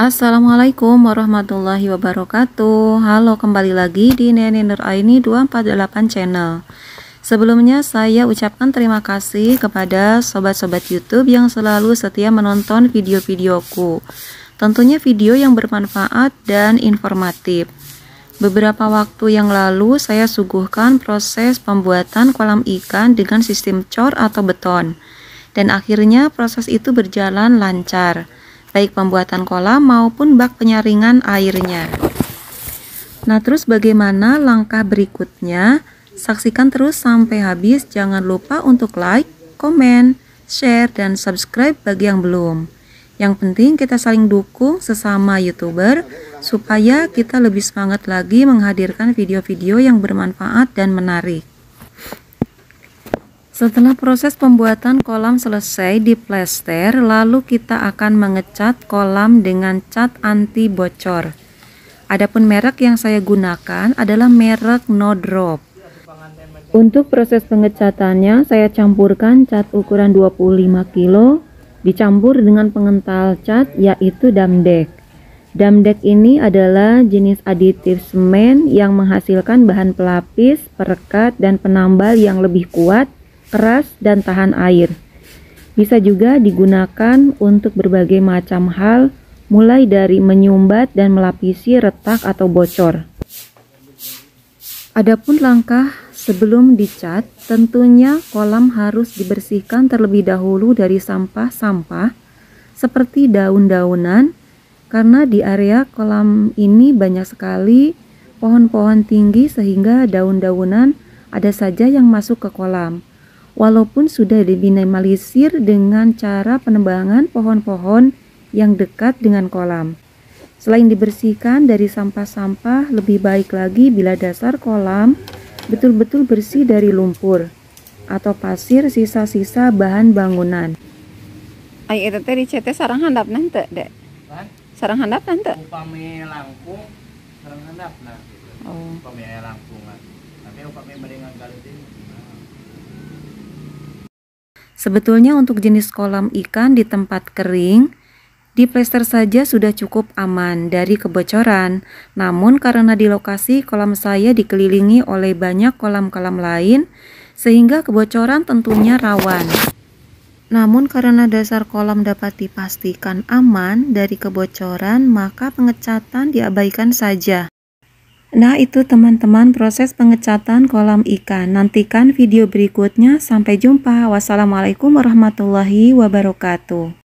Assalamualaikum warahmatullahi wabarakatuh. Halo, kembali lagi di Nenener Aini 248 channel. Sebelumnya saya ucapkan terima kasih kepada sobat-sobat YouTube yang selalu setia menonton video-videoku. Tentunya video yang bermanfaat dan informatif. Beberapa waktu yang lalu saya suguhkan proses pembuatan kolam ikan dengan sistem cor atau beton. Dan akhirnya proses itu berjalan lancar, baik pembuatan kolam maupun bak penyaringan airnya. Nah, terus bagaimana langkah berikutnya? Saksikan terus sampai habis. Jangan lupa untuk like, komen, share, dan subscribe bagi yang belum. Yang penting kita saling dukung sesama YouTuber supaya kita lebih semangat lagi menghadirkan video-video yang bermanfaat dan menarik. Setelah proses pembuatan kolam selesai diplester, lalu kita akan mengecat kolam dengan cat anti bocor. Adapun merek yang saya gunakan adalah merek Nodrop. Untuk proses pengecatannya, saya campurkan cat ukuran 25 kg dicampur dengan pengental cat yaitu damdek. Damdek ini adalah jenis aditif semen yang menghasilkan bahan pelapis, perekat, dan penambal yang lebih kuat, keras, dan tahan air. Bisa juga digunakan untuk berbagai macam hal, mulai dari menyumbat dan melapisi retak atau bocor. Adapun langkah sebelum dicat, tentunya kolam harus dibersihkan terlebih dahulu dari sampah-sampah seperti daun-daunan, karena di area kolam ini banyak sekali pohon-pohon tinggi sehingga daun-daunan ada saja yang masuk ke kolam. Walaupun sudah diminimalisir dengan cara penebangan pohon-pohon yang dekat dengan kolam. Selain dibersihkan dari sampah-sampah, lebih baik lagi bila dasar kolam betul-betul bersih dari lumpur atau pasir sisa-sisa bahan bangunan. Ai eta teh dicete sarang handapna henteu, Dek? Sarang handapna henteu? Upami langkung sarang handapna. Oh, upami langkungan. Tapi upami merengan galutin. Sebetulnya untuk jenis kolam ikan di tempat kering, diplester saja sudah cukup aman dari kebocoran. Namun karena di lokasi kolam saya dikelilingi oleh banyak kolam-kolam lain, sehingga kebocoran tentunya rawan. Namun karena dasar kolam dapat dipastikan aman dari kebocoran, maka pengecatan diabaikan saja. Nah, itu teman-teman proses pengecatan kolam ikan. Nantikan video berikutnya. Sampai jumpa. Wassalamualaikum warahmatullahi wabarakatuh.